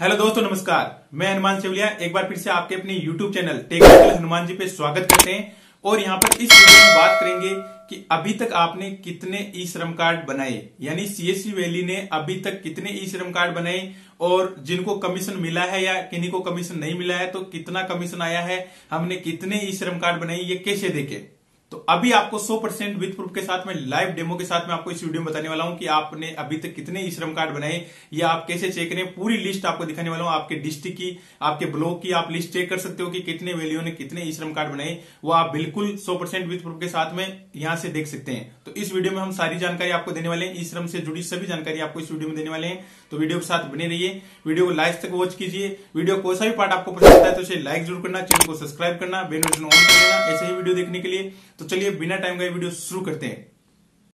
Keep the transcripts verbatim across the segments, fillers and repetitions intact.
Hello दोस्तों नमस्कार, मैं हनुमान शिवलिया एक बार फिर से आपके अपने YouTube channel tech with Hanuman ji पे स्वागत करते हैं। और यहाँ पर इस वीडियो में बात करेंगे कि अभी तक आपने कितने ई श्रम कार्ड बनाए, यानी सीएससी वैली ने अभी तक कितने ई श्रम कार्ड बनाए और जिनको कमीशन मिला है या किन्हीं को कमीशन नहीं मिला है, तो कितना कमीशन आया है, हमने कितने ई श्रम कार्ड बनाए, ये कैसे देखे। तो अभी आपको सौ परसेंट विद प्रूफ के साथ में लाइव डेमो के साथ में आपको इस वीडियो में बताने वाला हूं कि आपने अभी तक कितने ई श्रम कार्ड बनाए या आप कैसे चेक करें। पूरी लिस्ट आपको दिखाने वाला हूं, आपके डिस्ट्रिक्ट की, आपके ब्लॉक की आप लिस्ट चेक कर सकते हो कि कितने वैलियों ने कितने ई श्रम कार्ड बनाए, वो आप बिल्कुल सौ परसेंट विद प्रूफ के साथ में यहां से देख सकते हैं। तो इस वीडियो में हम सारी जानकारी आपको देने वाले हैं, ई श्रम से जुड़ी सभी जानकारी आपको इस वीडियो में देने वाले हैं। तो वीडियो के साथ बने रहिए, वीडियो को लास्ट तक वॉच कीजिए। वीडियो कोई सा भी पार्ट आपको पसंद आता है तो उसे लाइक जरूर करना, चैनल को सब्सक्राइब करना, बेल आइकन ऑन कर देना ऐसे ही वीडियो देखने के लिए। तो चलिए बिना टाइम का ये वीडियो शुरू करते हैं।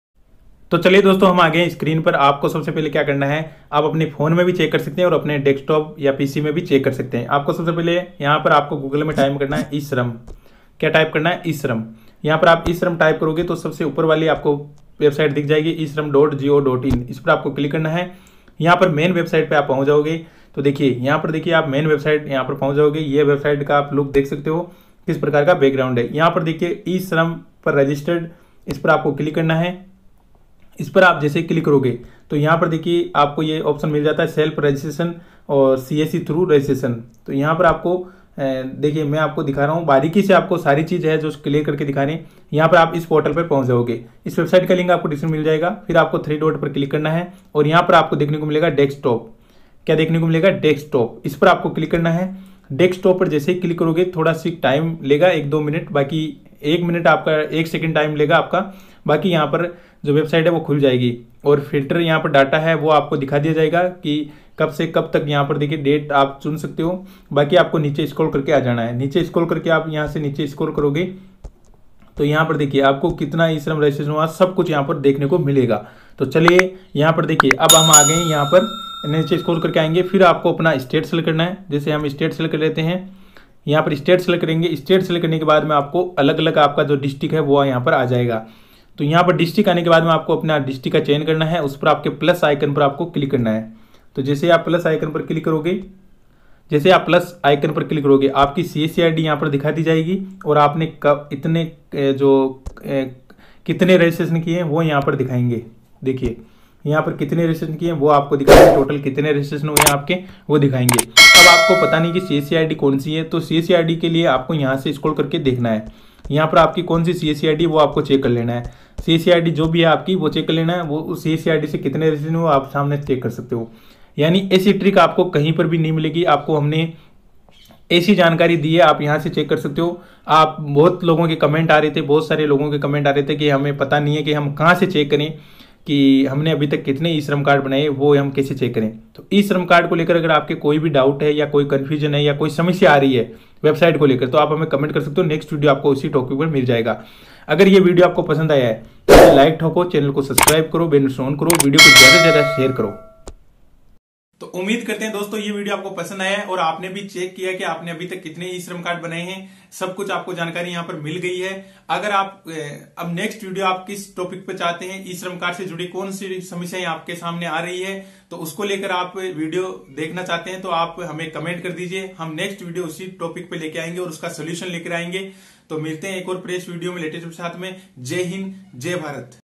तो चलिए दोस्तों हम आ गए स्क्रीन पर। आपको सबसे पहले क्या करना है, आप अपने फोन में भी चेक कर सकते हैं और अपने डेस्कटॉप या पीसी में भी चेक कर सकते हैं। आपको सबसे पहले यहाँ पर आपको गूगल में टाइप करना है ई श्रम। क्या टाइप करना है? ई श्रम। यहाँ पर आप ई श्रम टाइप करोगे तो सबसे ऊपर वाली आपको वेबसाइट दिख जाएगी ई श्रम dot G O dot in. इस पर आपको क्लिक करना है। यहाँ पर मेन वेबसाइट पर आप पहुँच जाओगे। तो देखिए यहाँ पर, देखिए आप मेन वेबसाइट यहाँ पर पहुँच जाओगे। ये वेबसाइट का आप लुक देख सकते हो, किस प्रकार का बैकग्राउंड है। यहाँ पर देखिए ई श्रम पर रजिस्टर्ड, इस पर आपको क्लिक करना है। इस पर आप जैसे क्लिक करोगे तो यहाँ पर देखिए आपको ये ऑप्शन मिल जाता है सेल्फ रजिस्ट्रेशन और सीएससी थ्रू रजिस्ट्रेशन। तो यहाँ पर आपको देखिए मैं आपको दिखा रहा हूँ बारीकी से, आपको सारी चीज़ है जो क्लियर करके दिखा रहे हैं। यहाँ पर आप इस पोर्टल पर पहुँच जाओगे। इस वेबसाइट का लिंक आपको डिस्क्रिप्शन मिल जाएगा। फिर आपको थ्री डॉट पर क्लिक करना है और यहाँ पर आपको देखने को मिलेगा डेस्कटॉप। क्या देखने को मिलेगा? डेस्कटॉप। इस पर आपको क्लिक करना है। डेस्कटॉप पर जैसे ही क्लिक करोगे थोड़ा सी टाइम लेगा, एक दो मिनट, बाकी एक मिनट आपका एक सेकंड टाइम लेगा आपका। बाकी यहाँ पर जो वेबसाइट है वो खुल जाएगी और फिल्टर यहाँ पर डाटा है वो आपको दिखा दिया जाएगा कि कब से कब तक। यहाँ पर देखिए डेट आप चुन सकते हो। बाकी आपको नीचे स्क्रॉल करके आ जाना है। नीचे स्क्रॉल करके आप यहाँ से नीचे स्क्रॉल करोगे तो यहाँ पर देखिए आपको कितना ई श्रम रजिस्ट्रेशन हुआ, सब कुछ यहाँ पर देखने को मिलेगा। तो चलिए यहाँ पर देखिए अब हम आ गए। यहाँ पर नीचे स्क्रॉल करके आएंगे, फिर आपको अपना स्टेट सेलेक्ट करना है। जैसे हम स्टेट सेलेक्ट कर लेते हैं। यहाँ पर स्टेट सेलेक्ट करेंगे। स्टेट सेलेक्ट करने के बाद में आपको अलग अलग आपका जो डिस्ट्रिक्ट है वो यहाँ पर आ जाएगा। तो यहाँ पर डिस्ट्रिक्ट आने के बाद में आपको अपना डिस्ट्रिक्ट का चयन करना है। उस पर आपके प्लस आइकन पर आपको क्लिक करना है। तो जैसे आप प्लस आइकन पर क्लिक करोगे, जैसे आप प्लस आइकन पर क्लिक करोगे आपकी C S C I D यहाँ पर दिखा दी जाएगी और आपने कब इतने जो कितने रजिस्ट्रेशन किए हैं वो यहाँ पर दिखाएंगे। देखिए यहाँ पर कितने रजिस्ट्रेशन किए हैं वो आपको दिखाएंगे, टोटल कितने रजिस्ट्रेशन हुए हैं आपके वो दिखाएंगे। अब आपको पता नहीं कि C S C I D कौन सी है, तो C S C I D के लिए आपको यहाँ से स्क्रॉल करके देखना है। यहाँ पर आपकी कौन सी C S C I D वो आपको चेक कर लेना है। C S C I D जो भी है आपकी वो चेक कर लेना है। वो C S C I D से कितने रजिस्ट्रेशन हुए आप सामने चेक कर सकते हो। यानी ऐसी ट्रिक आपको कहीं पर भी नहीं मिलेगी। आपको हमने ऐसी जानकारी दी है, आप यहाँ से चेक कर सकते हो। आप बहुत लोगों के कमेंट आ रहे थे, बहुत सारे लोगों के कमेंट आ रहे थे कि हमें पता नहीं है कि हम कहाँ से चेक करें कि हमने अभी तक कितने ई श्रम कार्ड बनाए, वो हम कैसे चेक करें। तो ई श्रम कार्ड को लेकर अगर आपके कोई भी डाउट है या कोई कन्फ्यूजन है या कोई समस्या आ रही है वेबसाइट को लेकर, तो आप हमें कमेंट कर सकते हो। नेक्स्ट वीडियो आपको उसी टॉपिक पर मिल जाएगा। अगर ये वीडियो आपको पसंद आया है तो लाइक ठोको, चैनल को सब्सक्राइब करो, बेल आइकन ऑन करो, वीडियो को ज़्यादा से ज़्यादा शेयर करो। तो उम्मीद करते हैं दोस्तों ये वीडियो आपको पसंद आया है और आपने भी चेक किया कि आपने अभी तक कितने ई श्रम कार्ड बनाए हैं। सब कुछ आपको जानकारी यहाँ पर मिल गई है। अगर आप अब नेक्स्ट वीडियो आप किस टॉपिक पे चाहते हैं, ई श्रम कार्ड से जुड़ी कौन सी समस्याएं आपके सामने आ रही है, तो उसको लेकर आप वीडियो देखना चाहते हैं तो आप हमें कमेंट कर दीजिए। हम नेक्स्ट वीडियो उसी टॉपिक पे लेके आएंगे और उसका सोल्यूशन लेकर आएंगे। तो मिलते हैं एक और फ्रेश वीडियो में लेटेस्ट के साथ में। जय हिंद, जय भारत।